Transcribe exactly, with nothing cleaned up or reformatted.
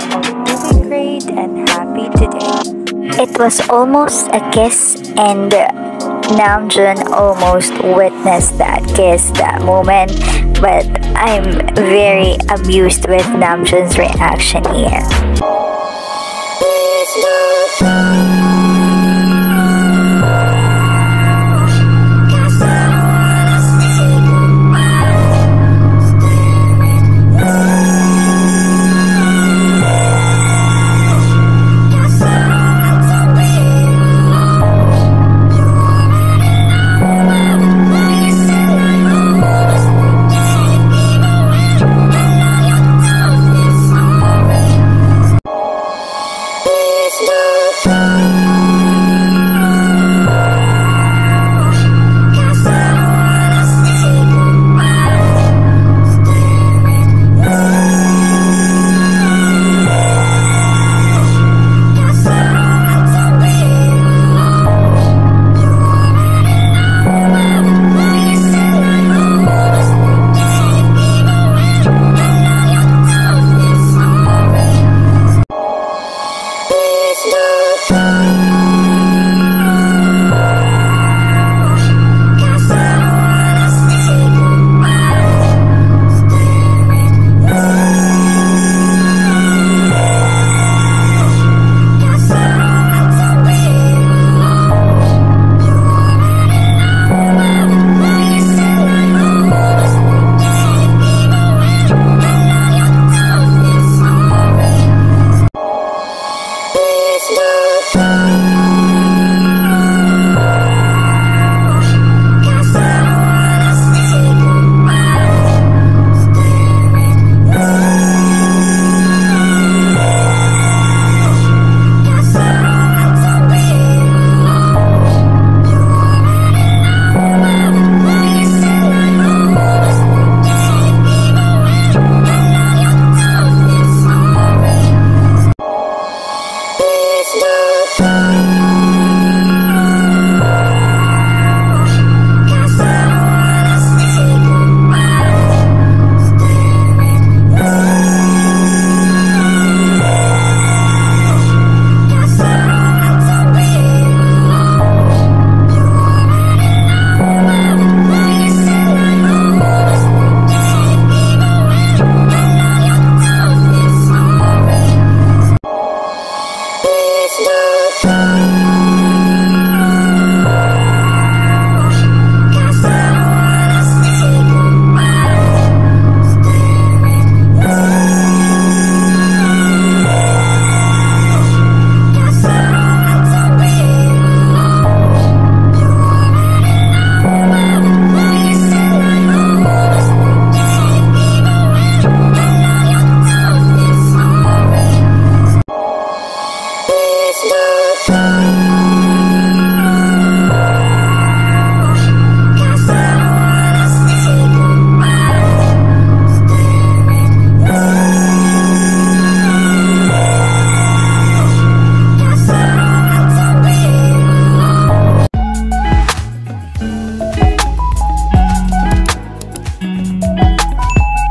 you're all doing great and happy today. It was almost a kiss, and Namjoon almost witnessed that kiss, that moment. But I'm very amused with Namjoon's reaction here.